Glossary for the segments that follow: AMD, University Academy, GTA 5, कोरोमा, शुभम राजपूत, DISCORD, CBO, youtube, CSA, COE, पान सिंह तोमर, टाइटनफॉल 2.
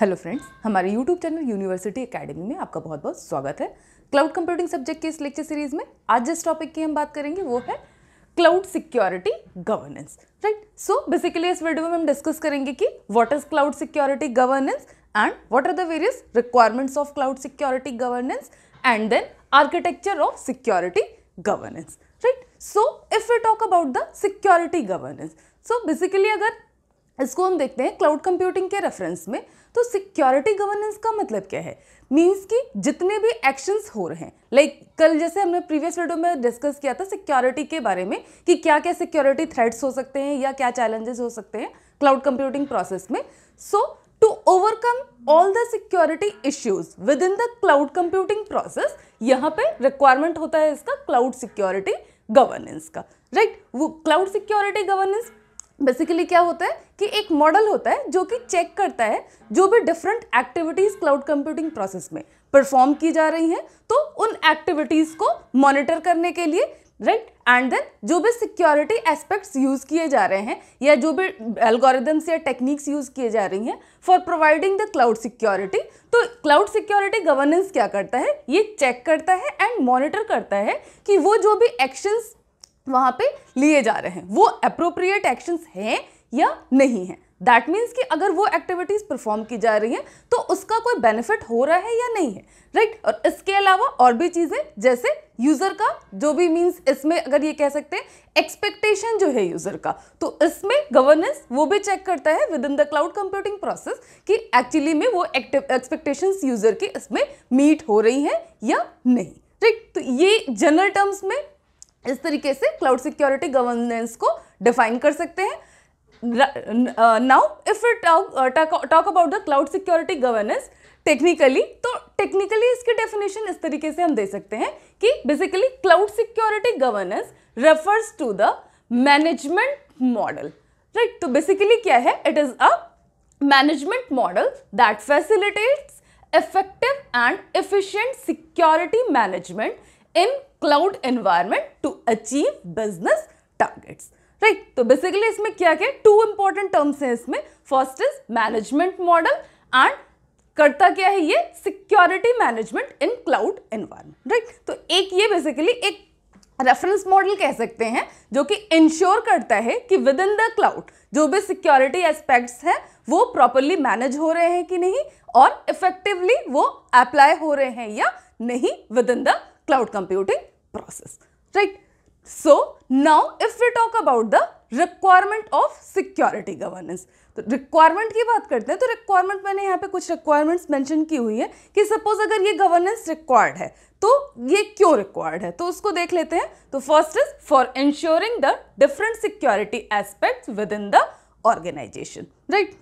Hello friends, हमारे YouTube channel university academy में आपका बहुत बहुत स्वागत है। क्लाउड कंप्यूटिंग सब्जेक्ट के इस लेक्चर सीरीज़ में आज जिस टॉपिक की हम बात करेंगे वो है cloud security governance, right. So basically इस वीडियो में हम डिस्कस करेंगे कि what is cloud security governance and what are the various requirements of cloud security governance and then architecture of security governance, right. So if we talk about the security governance, so basically अगर इसको हम देखते हैं cloud computing के reference में, तो security governance का मतलब क्या है? मीन्स कि जितने भी एक्शंस हो रहे हैं, लाइक कल जैसे हमने प्रीवियस वीडियो में डिस्कस किया था सिक्योरिटी के बारे में कि क्या क्या सिक्योरिटी थ्रेट्स हो सकते हैं या क्या चैलेंजेस हो सकते हैं क्लाउड कंप्यूटिंग प्रोसेस में। So to overcome all the security issues within the cloud computing process, यहाँ पे रिक्वायरमेंट होता है इसका क्लाउड सिक्योरिटी गवर्नेंस का, राइट। वो क्लाउड सिक्योरिटी गवर्नेंस बेसिकली क्या होता है कि एक मॉडल होता है जो कि चेक करता है जो भी different activities cloud computing process में परफॉर्म की जा रही हैं, तो उन एक्टिविटीज़ को मॉनिटर करने के लिए, राइट। एंड देन जो भी सिक्योरिटी एस्पेक्ट्स यूज़ किए जा रहे हैं या जो भी एल्गोरिदम्स या टेक्निक्स यूज़ किए जा रही हैं for providing the cloud security, तो क्लाउड सिक्योरिटी गवर्नेंस क्या करता है, ये चेक करता है एंड मॉनिटर करता है कि वो जो भी एक्शंस वहाँ पे लिए जा रहे हैं वो अप्रोप्रिएट एक्शंस हैं या नहीं हैं। दैट मीन्स कि अगर वो एक्टिविटीज़ परफॉर्म की जा रही हैं तो उसका कोई बेनिफिट हो रहा है या नहीं है, राइट। और इसके अलावा और भी चीज़ें जैसे यूज़र का जो भी मीन्स, इसमें अगर ये कह सकते हैं एक्सपेक्टेशन जो है यूज़र का, तो इसमें गवर्नेंस वो भी चेक करता है within the cloud computing process कि एक्चुअली में वो एक्सपेक्टेशंस यूज़र की इसमें मीट हो रही हैं या नहीं, राइट। तो ये जनरल टर्म्स में इस तरीके से क्लाउड सिक्योरिटी गवर्नेंस को डिफाइन कर सकते हैं। Now if we talk about the cloud security governance technically, तो टेक्निकली इसकी डेफिनेशन इस तरीके से हम दे सकते हैं कि basically cloud security governance refers to the management model, right. तो बेसिकली क्या है, it is a management model that facilitates effective and efficient security management in cloud environment to achieve business targets, right. तो basically इसमें क्या क्या, two important terms हैं इसमें। First is management model and करता क्या है ये, security management in cloud environment, right. तो एक ये बेसिकली एक रेफरेंस मॉडल कह सकते हैं जो कि इंश्योर करता है कि विद इन द क्लाउड जो भी सिक्योरिटी एस्पेक्ट्स हैं वो प्रॉपरली मैनेज हो रहे हैं कि नहीं और इफेक्टिवली वो अप्लाई हो रहे हैं या नहीं within the cloud computing process, right. So now if we talk about the requirement of security governance, तो रिक्वायरमेंट की बात करते हैं। तो रिक्वायरमेंट, मैंने यहाँ पे कुछ रिक्वायरमेंट्स मेंशन की हुई है कि सपोज अगर ये गवर्नेंस रिक्वायर्ड है तो ये क्यों रिक्वायर्ड है, तो उसको देख लेते हैं। तो first is for ensuring the different security aspects within the organisation, right.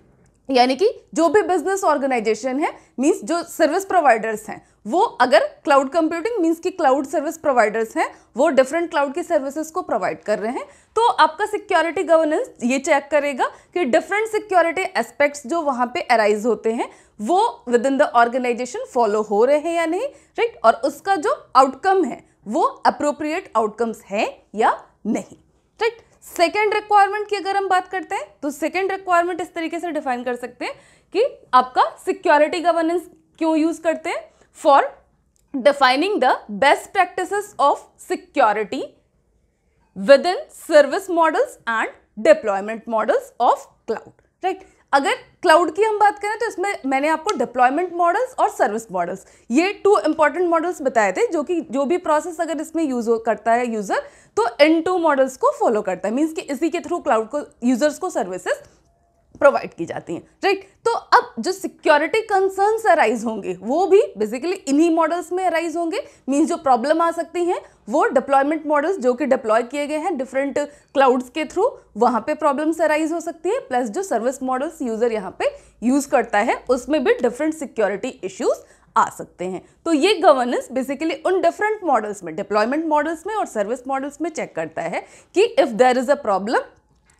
यानी कि जो भी बिजनेस ऑर्गेनाइजेशन है मींस जो सर्विस प्रोवाइडर्स हैं वो अगर क्लाउड कंप्यूटिंग मींस कि क्लाउड सर्विस प्रोवाइडर्स हैं वो डिफरेंट क्लाउड की सर्विसेज को प्रोवाइड कर रहे हैं, तो आपका सिक्योरिटी गवर्नेंस ये चेक करेगा कि डिफरेंट सिक्योरिटी एस्पेक्ट्स जो वहाँ पे अराइज होते हैं वो within the organisation follow हो रहे हैं या नहीं, राइट। और उसका जो आउटकम है वो अप्रोप्रिएट आउटकम्स हैं या नहीं, राइट। सेकेंड रिक्वायरमेंट की अगर हम बात करते हैं तो सेकेंड रिक्वायरमेंट इस तरीके से डिफाइन कर सकते हैं कि आपका सिक्योरिटी गवर्नेंस क्यों यूज करते हैं, for defining the best practices of security within service models and deployment models of cloud, right. अगर क्लाउड की हम बात करें तो इसमें मैंने आपको डिप्लॉयमेंट मॉडल्स और सर्विस मॉडल्स, ये टू इंपॉर्टेंट मॉडल्स बताए थे जो कि जो भी प्रोसेस अगर इसमें यूज करता है यूज़र तो इन टू मॉडल्स को फॉलो करता है, मीन्स कि इसी के थ्रू क्लाउड को यूजर्स को सर्विसेज प्रोवाइड की जाती हैं, राइट। तो अब जो सिक्योरिटी कंसर्न्स अराइज होंगे वो भी बेसिकली इन्हीं मॉडल्स में अराइज होंगे, मीन्स जो प्रॉब्लम आ सकती हैं वो डिप्लॉयमेंट मॉडल्स जो कि डिप्लॉय किए गए हैं डिफरेंट क्लाउड्स के थ्रू वहाँ पे प्रॉब्लम्स अराइज हो सकती है, प्लस जो सर्विस मॉडल्स यूज़र यहाँ पे यूज़ करता है उसमें भी डिफरेंट सिक्योरिटी इश्यूज़ आ सकते हैं। तो ये गवर्नेंस बेसिकली उन डिफरेंट मॉडल्स में, डिप्लॉयमेंट मॉडल्स में और सर्विस मॉडल्स में चेक करता है कि if there is a problem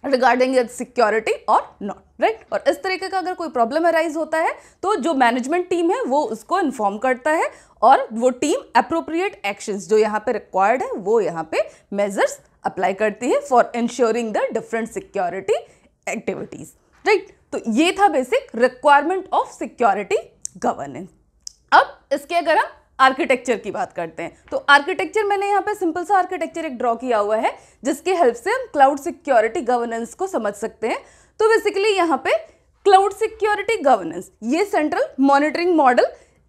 regarding security और नॉट, राइट। और इस तरीके का अगर कोई प्रॉब्लम अराइज होता है तो जो मैनेजमेंट टीम है वो उसको इन्फॉर्म करता है और वो टीम अप्रोप्रिएट एक्शंस जो यहाँ पे रिक्वायर्ड है वो यहाँ पे मेजर्स अप्लाई करती है for ensuring the different security activities, right. तो ये था basic requirement of security governance. अब इसके अगर हम आर्किटेक्चर की बात करते हैं तो आर्किटेक्चर मैंने यहाँ पे सिंपल सा आर्किटेक्चर एक ड्रॉ किया हुआ है जिसके हेल्प से हम क्लाउड सिक्योरिटी गवर्नेंस को समझ सकते हैं। तो बेसिकली यहाँ पे क्लाउड सिक्योरिटी गवर्नेंस ये सेंट्रल मॉनिटरिंग मॉडल,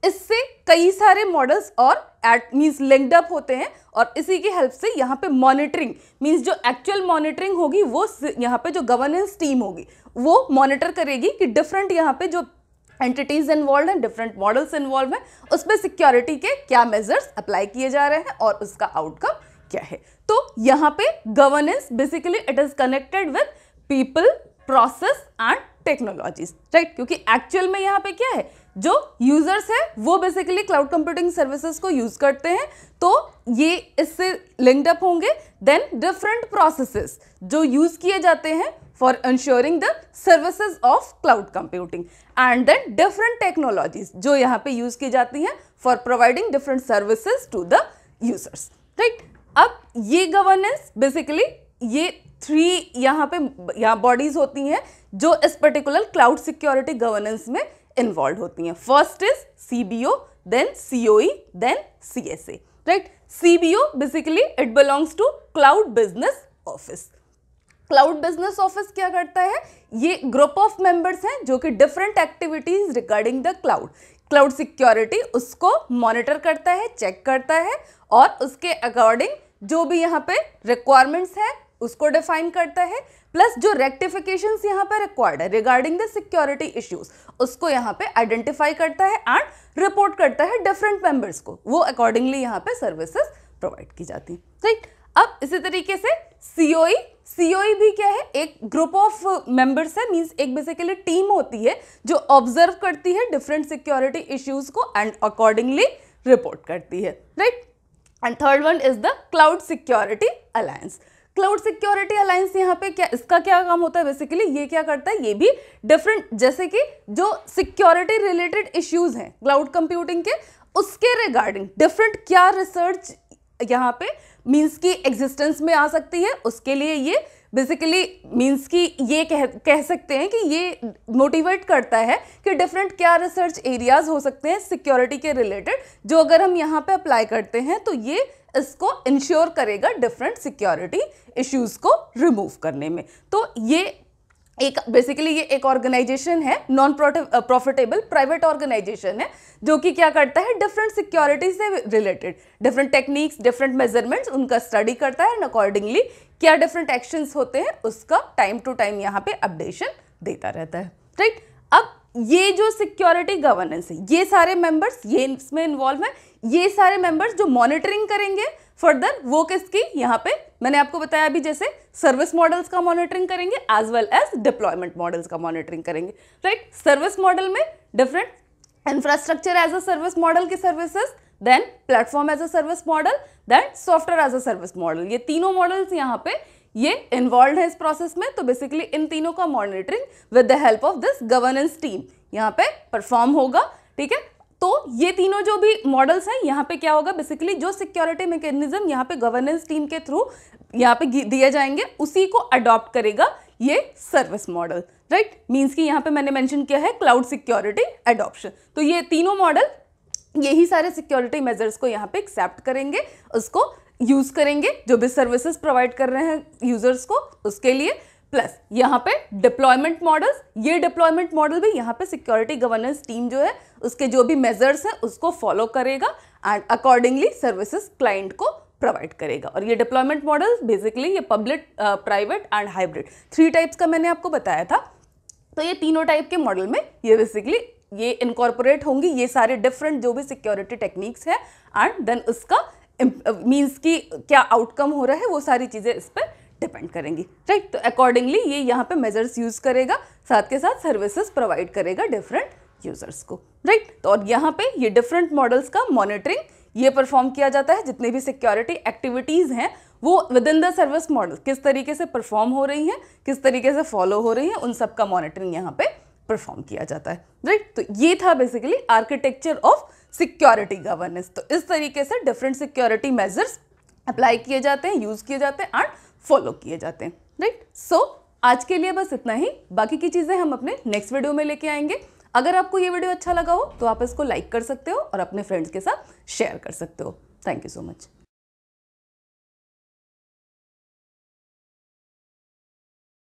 इससे कई सारे मॉडल्स और एट मीन्स लिंक्ड अप होते हैं और इसी की हेल्प से यहाँ पे मॉनिटरिंग मीन्स जो एक्चुअल मॉनिटरिंग होगी वो यहाँ पे जो गवर्नेंस टीम होगी वो मॉनिटर करेगी कि डिफरेंट यहाँ पे जो एंटिटीज इन्वॉल्व हैं, डिफरेंट मॉडल्स इन्वॉल्व हैं, उसमें सिक्योरिटी के क्या मेजर्स अप्लाई किए जा रहे हैं और उसका आउटकम क्या है। तो यहाँ पे governance basically it is connected with people, process and technologies, right. क्योंकि एक्चुअल में यहाँ पे क्या है, जो यूजर्स हैं वो बेसिकली क्लाउड कंप्यूटिंग सर्विसेज को यूज करते हैं तो ये इससे लिंक्ड अप होंगे। देन डिफरेंट प्रोसेसेस जो यूज किए जाते हैं for ensuring the services of cloud computing and then different technologies जो यहाँ पे यूज की जाती हैं for providing different services to the users, right. अब ये गवर्नेंस बेसिकली ये 3 यहाँ पे बॉडीज होती हैं जो इस पर्टिकुलर क्लाउड सिक्योरिटी गवर्नेंस में इन्वॉल्व होती हैं। First is CBO, then COE, then CSA, right. CBO basically it belongs to cloud business office. Cloud business office क्या करता है, ये ग्रुप ऑफ मेंबर्स हैं जो कि different activities regarding the cloud security उसको मॉनिटर करता है, चेक करता है और उसके अकॉर्डिंग जो भी यहाँ पे रिक्वायरमेंट्स हैं उसको डिफाइन करता है, प्लस जो रेक्टिफिकेशंस यहाँ पे रिक्वायर्ड है रिगार्डिंग द सिक्योरिटी इश्यूज उसको यहाँ पे आइडेंटिफाई करता है एंड रिपोर्ट करता है डिफरेंट मेंबर्स को, वो अकॉर्डिंगली यहाँ पे सर्विसेज प्रोवाइड की जाती हैं, राइट। अब इसी तरीके से COE भी क्या है, एक ग्रुप ऑफ मेंबर्स है मींस एक बेसिकली टीम होती है जो ऑब्जर्व करती है डिफरेंट सिक्योरिटी इश्यूज को एंड अकॉर्डिंगली रिपोर्ट करती है, right. And third one is the cloud security alliance. Cloud security alliance यहाँ पे क्या, इसका क्या काम होता है, बेसिकली ये क्या करता है, ये भी डिफरेंट जैसे कि जो सिक्योरिटी रिलेटेड इश्यूज हैं क्लाउड कंप्यूटिंग के उसके रिगार्डिंग डिफरेंट क्या रिसर्च यहाँ पे मीन्स की एग्जिस्टेंस में आ सकती है उसके लिए ये बेसिकली मीन्स कि ये कह सकते हैं कि ये मोटिवेट करता है कि डिफरेंट क्या रिसर्च एरियाज हो सकते हैं सिक्योरिटी के रिलेटेड जो अगर हम यहाँ पे अप्लाई करते हैं तो ये इसको इंश्योर करेगा डिफरेंट सिक्योरिटी इश्यूज को रिमूव करने में। तो ये एक बेसिकली ये एक ऑर्गेनाइजेशन है, नॉन प्रॉफिटेबल प्राइवेट ऑर्गेनाइजेशन है जो कि क्या करता है डिफरेंट सिक्योरिटी से related different techniques, different measurements उनका स्टडी करता है एंड अकॉर्डिंगली क्या डिफरेंट एक्शंस होते हैं उसका टाइम टू टाइम यहाँ पे अपडेशन देता रहता है, राइट। अब ये जो सिक्योरिटी गवर्नेंस है ये सारे मेंबर्स ये इसमें इन्वॉल्व हैं, ये सारे मेंबर्स जो मॉनिटरिंग करेंगे फर्दर वो किसकी, यहाँ पे मैंने आपको बताया अभी जैसे सर्विस मॉडल्स का मॉनिटरिंग करेंगे as well as deployment models का मॉनिटरिंग करेंगे, राइट। सर्विस मॉडल में different infrastructure as a service model की services, then platform as a service model, then software as a service model, ये तीनों models यहाँ पे ये इन्वॉल्व है इस प्रोसेस में। तो बेसिकली इन तीनों का monitoring with the help of this governance team यहाँ पे परफॉर्म होगा, ठीक है। तो ये तीनों जो भी मॉडल्स हैं यहाँ पे क्या होगा, बेसिकली जो सिक्योरिटी मैकेनिज्म यहाँ पे गवर्नेंस टीम के थ्रू यहाँ पे दिए जाएंगे उसी को अडॉप्ट करेगा ये सर्विस मॉडल, राइट। मीन्स कि यहाँ पे मैंने मेंशन किया है क्लाउड सिक्योरिटी एडॉप्शन, तो ये तीनों मॉडल यही सारे सिक्योरिटी मेजर्स को यहाँ पे एक्सेप्ट करेंगे, उसको यूज करेंगे जो भी सर्विसेज प्रोवाइड कर रहे हैं यूजर्स को उसके लिए, प्लस यहाँ पे डिप्लॉयमेंट मॉडल्स, ये डिप्लॉयमेंट मॉडल भी यहाँ पे सिक्योरिटी गवर्नेंस टीम जो है उसके जो भी मेजर्स हैं उसको फॉलो करेगा एंड अकॉर्डिंगली सर्विसेज क्लाइंट को प्रोवाइड करेगा। और ये डिप्लॉयमेंट मॉडल्स बेसिकली ये public, private and hybrid 3 types का मैंने आपको बताया था, तो ये तीनों टाइप के मॉडल में ये बेसिकली ये इनकॉर्पोरेट होंगी ये सारे डिफरेंट जो भी सिक्योरिटी टेक्निक्स हैं एंड देन उसका मीन्स की क्या आउटकम हो रहा है वो सारी चीज़ें इस पर डिपेंड करेंगी, राइट। तो अकॉर्डिंगली ये यहाँ पे मेजर्स यूज करेगा, साथ के साथ सर्विसेज प्रोवाइड करेगा डिफरेंट यूजर्स को, राइट। तो और यहाँ पे ये डिफरेंट मॉडल्स का मॉनिटरिंग ये परफॉर्म किया जाता है, जितने भी सिक्योरिटी एक्टिविटीज़ हैं वो within the service model किस तरीके से परफॉर्म हो रही हैं, किस तरीके से फॉलो हो रही हैं, उन सब का मॉनिटरिंग यहाँ पे परफॉर्म किया जाता है, राइट। तो ये था basically architecture of security governance. तो इस तरीके से डिफरेंट सिक्योरिटी मेजर्स अप्लाई किए जाते हैं, यूज़ किए जाते हैं एंड फॉलो किए जाते हैं, राइट। सो आज के लिए बस इतना ही, बाकी की चीज़ें हम अपने नेक्स्ट वीडियो में लेके आएंगे। अगर आपको ये वीडियो अच्छा लगा हो तो आप इसको लाइक कर सकते हो और अपने फ्रेंड्स के साथ शेयर कर सकते हो। Thank you so much.